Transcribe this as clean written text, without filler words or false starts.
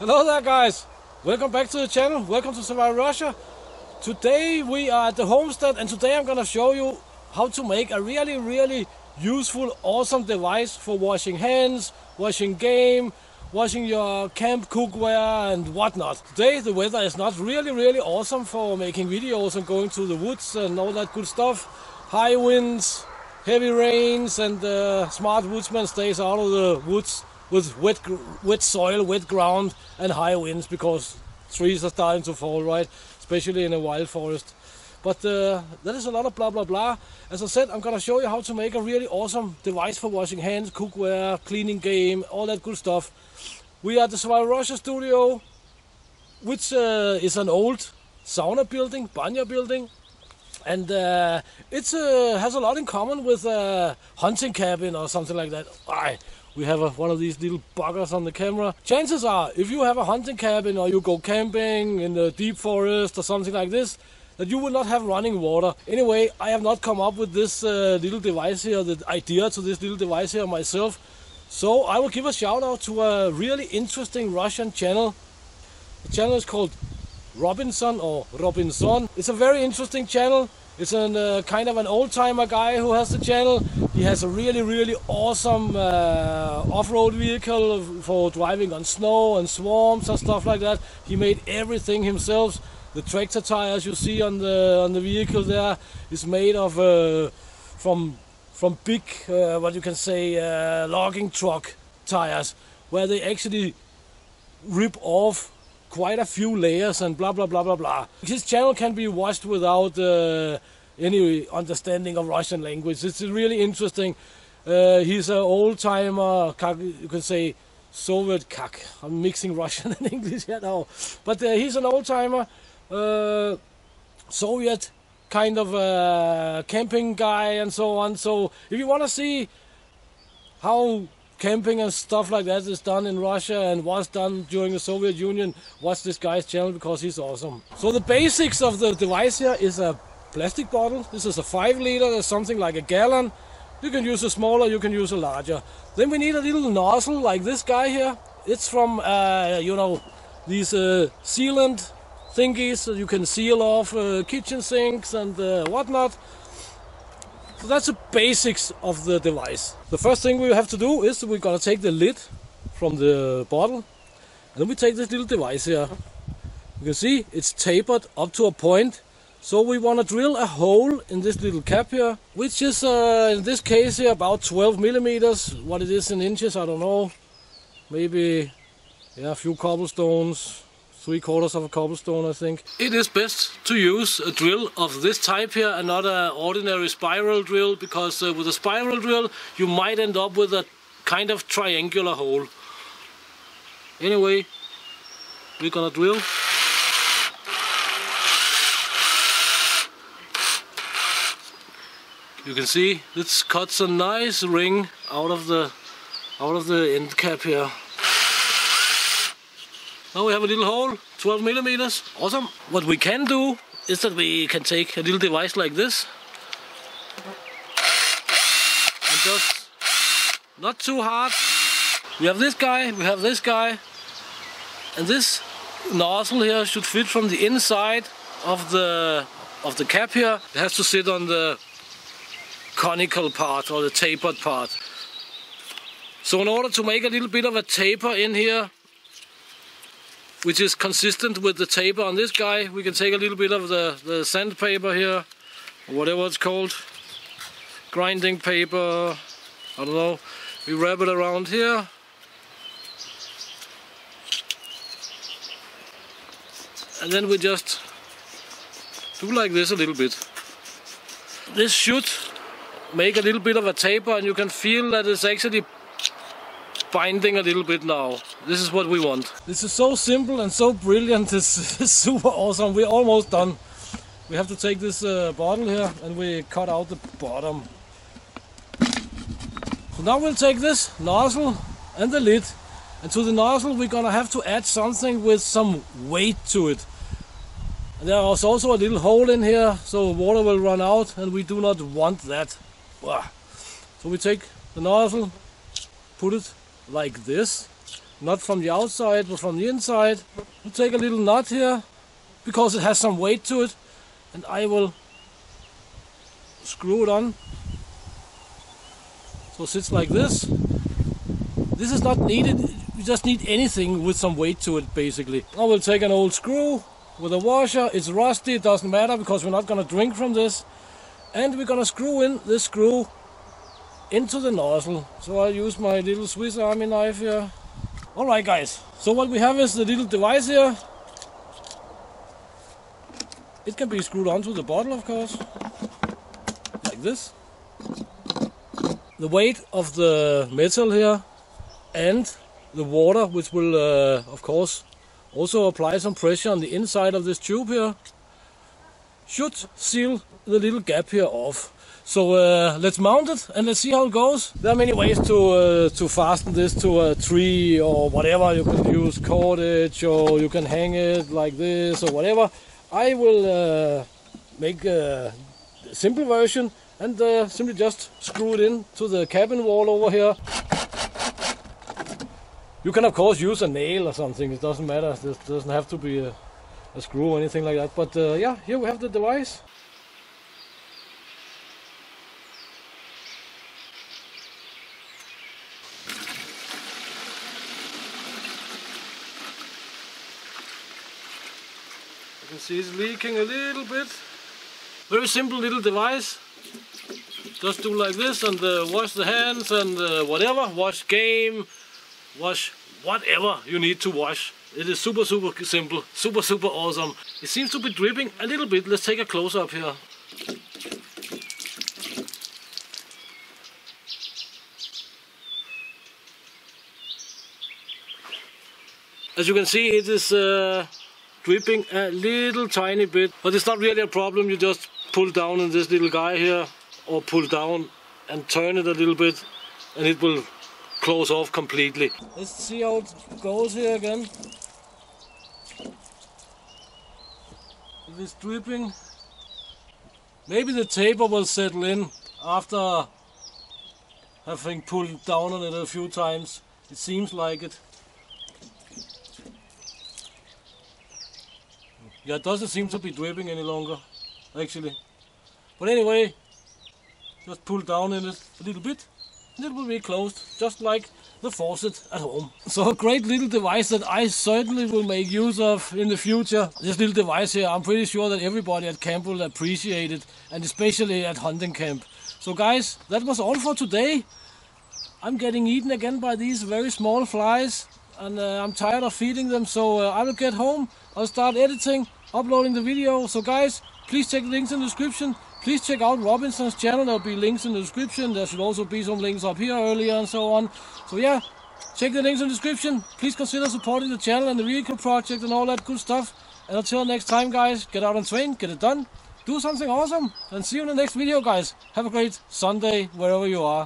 Hello there guys, welcome back to the channel, welcome to Survival Russia. Today we are at the homestead and today I'm gonna show you how to make a really useful, awesome device for washing hands, washing game, washing your camp cookware and whatnot. Today the weather is not really awesome for making videos and going to the woods and all that good stuff. High winds, heavy rains and smart woodsman stays out of the woods with wet soil, wet ground and high winds, because trees are starting to fall, right? Especially in a wild forest. But that is a lot of blah blah blah. As I said, I'm gonna show you how to make a really awesome device for washing hands, cookware, cleaning game, all that good stuff. We are at the Survival Russia studio, which is an old sauna building, banya building. And it has a lot in common with a hunting cabin or something like that. We have one of these little buggers on the camera. Chances are, if you have a hunting cabin or you go camping in the deep forest or something like this, that you will not have running water. Anyway, I have not come up with this little device here, the idea to this little device here myself. So I will give a shout out to a really interesting Russian channel. The channel is called Robinson or Robinson. It's a very interesting channel. It's a kind of an old-timer guy who has the channel. He has a really awesome off-road vehicle for driving on snow and swamps and stuff like that. He made everything himself. The tractor tires you see on the vehicle there is made of from big what you can say logging truck tires, where they actually rip off quite a few layers and blah blah blah. His channel can be watched without any understanding of Russian language. It's really interesting. He's an old-timer, you can say Soviet kak. I'm mixing Russian and English here now. But he's an old-timer, Soviet kind of camping guy and so on. So if you want to see how camping and stuff like that is done in Russia and was done during the Soviet Union, watch this guy's channel because he's awesome. So the basics of the device here is a plastic bottle. This is a 5 liter, that's something like a gallon. You can use a smaller, you can use a larger. Then we need a little nozzle like this guy here. It's from, you know, these sealant thingies, so you can seal off kitchen sinks and whatnot. So that's the basics of the device. The first thing we have to do is we're gonna take the lid from the bottle and then we take this little device here. You can see it's tapered up to a point, so we want to drill a hole in this little cap here, which is in this case here about 12 millimeters. What it is in inches I don't know, maybe a few cobblestones, 3/4 of a cobblestone I think. It is best to use a drill of this type here and not an ordinary spiral drill, because with a spiral drill you might end up with a kind of triangular hole. Anyway, we're gonna drill. You can see this cuts a nice ring out of the end cap here. Now we have a little hole, 12 millimeters, awesome. What we can do is that we can take a little device like this and just, not too hard. We have this guy, we have this guy, and this nozzle here should fit from the inside of the cap here. It has to sit on the conical part or the tapered part. So in order to make a little bit of a taper in here, which is consistent with the taper on this guy, we can take a little bit of the sandpaper here, or whatever it's called, grinding paper, I don't know. We wrap it around here. And then we just do like this a little bit. This should make a little bit of a taper, and you can feel that it's actually binding a little bit now. This is what we want. This is so simple and so brilliant. This is super awesome. We're almost done. We have to take this bottle here and we cut out the bottom. So now we'll take this nozzle and the lid, and to the nozzle we're gonna have to add something with some weight to it. And there is also a little hole in here, so water will run out and we do not want that. So we take the nozzle, put it like this, Not from the outside, but from the inside. I'll take a little knot here, because it has some weight to it, and I will screw it on. So it sits like this. This is not needed, you just need anything with some weight to it, basically. I will take an old screw with a washer. It's rusty, it doesn't matter, because we're not going to drink from this. And we're going to screw in this screw into the nozzle. So I'll use my little Swiss Army knife here. Alright guys, so what we have is the little device here. It can be screwed onto the bottle, of course, like this. The weight of the metal here and the water, which will of course also apply some pressure on the inside of this tube here, should seal the little gap here off. So let's mount it and let's see how it goes. There are many ways to fasten this to a tree or whatever. You can use cordage, or you can hang it like this or whatever. I will make a simple version and simply just screw it in to the cabin wall over here. You can of course use a nail or something, it doesn't matter. This doesn't have to be a screw or anything like that. But yeah, here we have the device. You can see it's leaking a little bit. Very simple little device. Just do like this and wash the hands and whatever. Wash game, wash whatever you need to wash. It is super, super simple, super, super awesome. It seems to be dripping a little bit. Let's take a close up here. As you can see, it is dripping a little tiny bit, but it's not really a problem. You just pull down on this little guy here, or pull down and turn it a little bit, and it will close off completely. Let's see how it goes here again. It is dripping. Maybe the taper will settle in after having pulled down on it a few times. It seems like it. Yeah, it doesn't seem to be dripping any longer, actually. But anyway, just pull down in it a little bit, and it will be closed, just like the faucet at home. So a great little device that I certainly will make use of in the future. This little device here, I'm pretty sure that everybody at camp will appreciate it, and especially at hunting camp. So guys, that was all for today. I'm getting eaten again by these very small flies, and I'm tired of feeding them, so I will get home. I'll start editing, uploading the video. So guys, please check the links in the description. Please check out Robinson's channel. There'll be links in the description. There should also be some links up here earlier and so on. So yeah, check the links in the description. Please consider supporting the channel and the vehicle project and all that good stuff. And until next time guys, get out and train, get it done, do something awesome, and see you in the next video guys. Have a great Sunday wherever you are.